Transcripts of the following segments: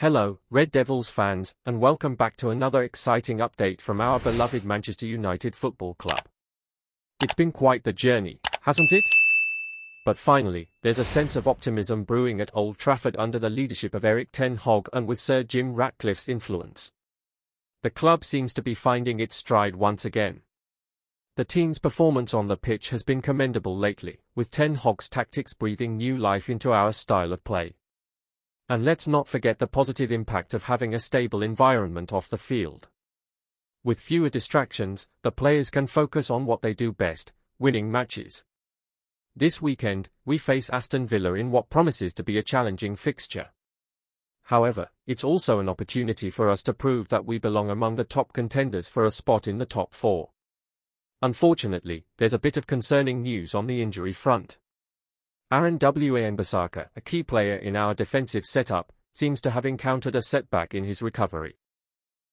Hello, Red Devils fans, and welcome back to another exciting update from our beloved Manchester United Football Club. It's been quite the journey, hasn't it? But finally, there's a sense of optimism brewing at Old Trafford under the leadership of Erik ten Hag and with Sir Jim Ratcliffe's influence. The club seems to be finding its stride once again. The team's performance on the pitch has been commendable lately, with ten Hag's tactics breathing new life into our style of play. And let's not forget the positive impact of having a stable environment off the field. With fewer distractions, the players can focus on what they do best, winning matches. This weekend, we face Aston Villa in what promises to be a challenging fixture. However, it's also an opportunity for us to prove that we belong among the top contenders for a spot in the top four. Unfortunately, there's a bit of concerning news on the injury front. Aaron Wan-Bissaka, a key player in our defensive setup, seems to have encountered a setback in his recovery.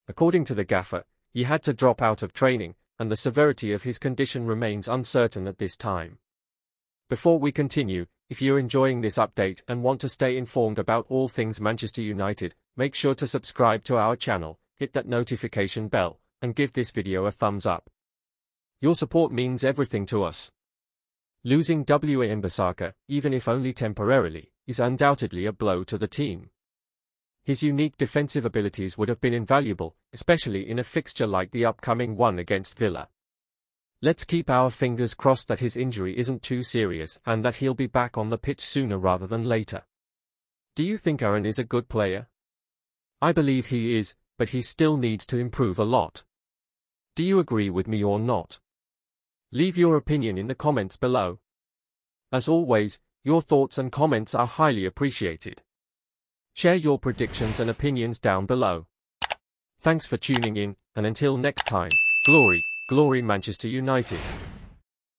According to the gaffer, he had to drop out of training, and the severity of his condition remains uncertain at this time. Before we continue, if you're enjoying this update and want to stay informed about all things Manchester United, make sure to subscribe to our channel, hit that notification bell, and give this video a thumbs up. Your support means everything to us. Losing Wan-Bissaka, even if only temporarily, is undoubtedly a blow to the team. His unique defensive abilities would have been invaluable, especially in a fixture like the upcoming one against Villa. Let's keep our fingers crossed that his injury isn't too serious and that he'll be back on the pitch sooner rather than later. Do you think Aaron is a good player? I believe he is, but he still needs to improve a lot. Do you agree with me or not? Leave your opinion in the comments below. As always, your thoughts and comments are highly appreciated. Share your predictions and opinions down below. Thanks for tuning in, and until next time, glory, glory Manchester United.